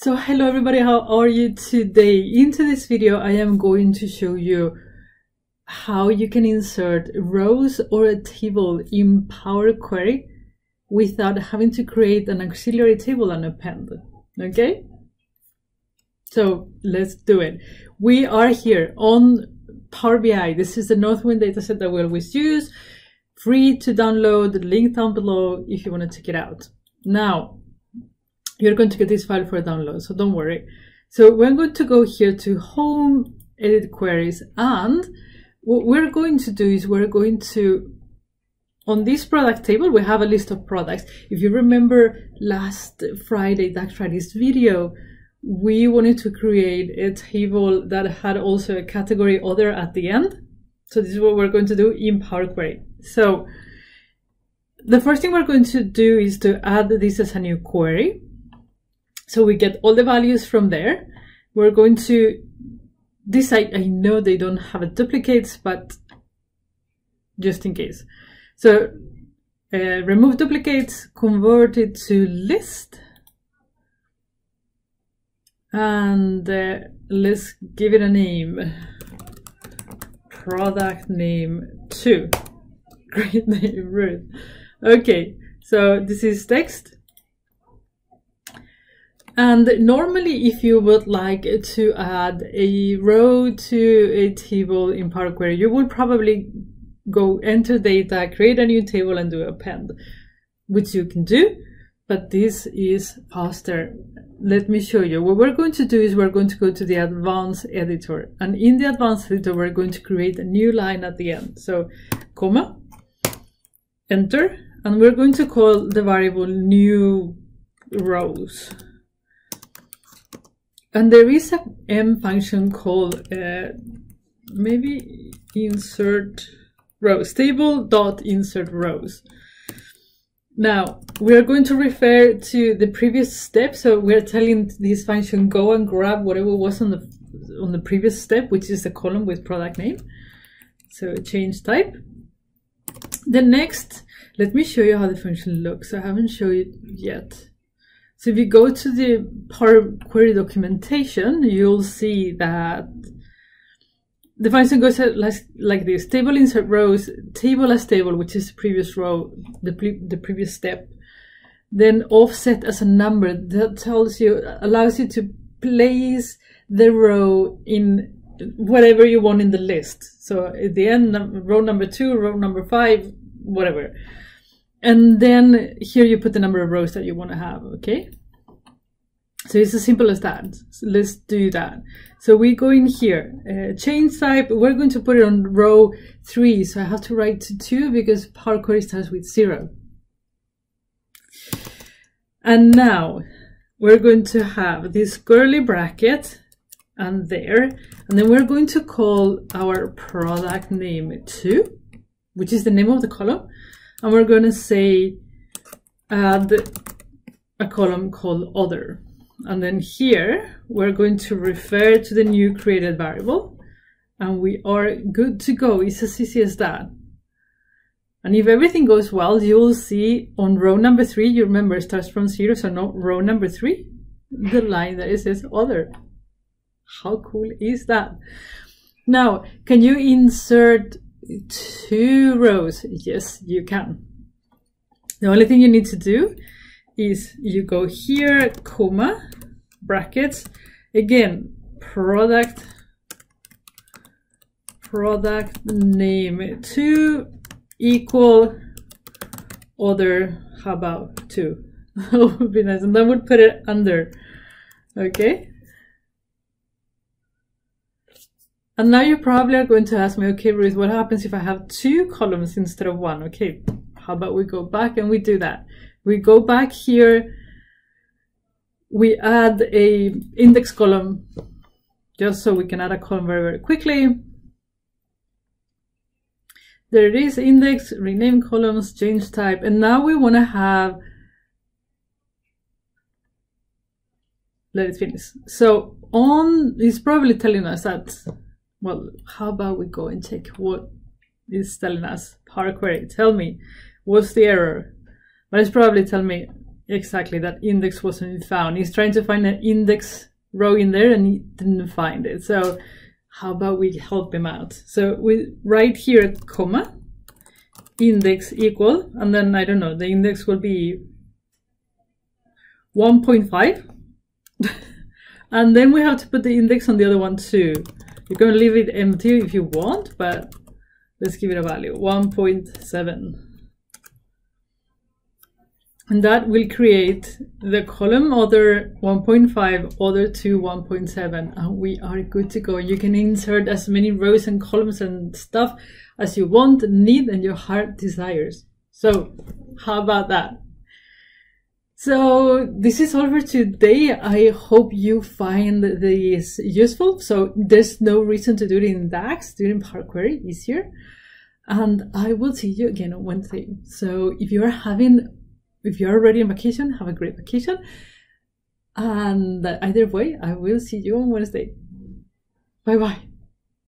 So hello everybody, how are you today? In today's video I am going to show you how you can insert rows or a table in Power Query without having to create an auxiliary table and append. Okay? So let's do it. We are here on Power BI. This is the Northwind dataset that we always use. Free to download, the link down below if you want to check it out. Now, you're going to get this file for download, so don't worry. So we're going to go here to Home, Edit Queries, and what we're going to do is we're going to, on this product table, we have a list of products. If you remember last Friday, DAX Friday's video, we wanted to create a table that had also a category other at the end. So this is what we're going to do in Power Query. So the first thing we're going to do is to add this as a new query. So we get all the values from there. We're going to decide, I know they don't have a duplicates, but just in case. So remove duplicates, convert it to list. And let's give it a name, product name 2. Great name, Ruth. Okay, so this is text. And normally, if you would like to add a row to a table in Power Query, you would probably go enter data, create a new table, and do append, which you can do, but this is faster. Let me show you. What we're going to do is we're going to go to the Advanced Editor, and in the Advanced Editor, we're going to create a new line at the end. So, comma, enter, and we're going to call the variable new rows. And there is an M function called maybe insert rows, table.insert rows. Now we are going to refer to the previous step, so we're telling this function go and grab whatever was on the previous step, which is the column with product name. So change type. The next, let me show you how the function looks. I haven't shown it yet. So if you go to the Power Query documentation, you'll see that the function goes like this: table insert rows, table as table, which is the previous row, the previous step, then offset as a number. That tells you, allows you to place the row in whatever you want in the list. So at the end, row number 2, row number 5, whatever. And then here you put the number of rows that you want to have, okay? So it's as simple as that. So let's do that. So we go in here, change type. We're going to put it on row 3. So I have to write to 2 because Power Query starts with 0. And now we're going to have this curly bracket and there. And then we're going to call our product name 2, which is the name of the column. And we're going to say add a column called other. And then here, we're going to refer to the new created variable. And we are good to go. It's as easy as that. And if everything goes well, you'll see on row number 3, you remember it starts from 0, so no, row number 3, the line that it says other. How cool is that? Now, can you insert 2 rows? Yes, you can. The only thing you need to do is you go here, comma, brackets, again, product name 2 equal other, how about 2? That would be nice. And that would put it under, okay? And now you probably are going to ask me, okay, Ruth, what happens if I have 2 columns instead of 1? Okay, how about we go back and we do that? We go back here, we add a index column, just so we can add a column very, very quickly. There it is, index, rename columns, change type, and now we want to have, let it finish. So on, it's probably telling us that, well, how about we go and check what is telling us? Power Query, tell me, what's the error? But it's probably telling me Exactly, that index wasn't found. He's trying to find an index row in there and he didn't find it. So how about we help him out? So we right here, comma, index equal, and then I don't know, the index will be 1.5. And then we have to put the index on the other one too. You can leave it empty if you want, but let's give it a value, 1.7. And that will create the column other 1.5, other 2, 1.7, and we are good to go. You can insert as many rows and columns and stuff as you want, need, and your heart desires. So how about that? So this is all for today. I hope you find this useful. So there's no reason to do it in DAX, doing Power Query easier. And I will see you again on Wednesday. So if you're already on vacation, have a great vacation. And either way, I will see you on Wednesday. Bye-bye.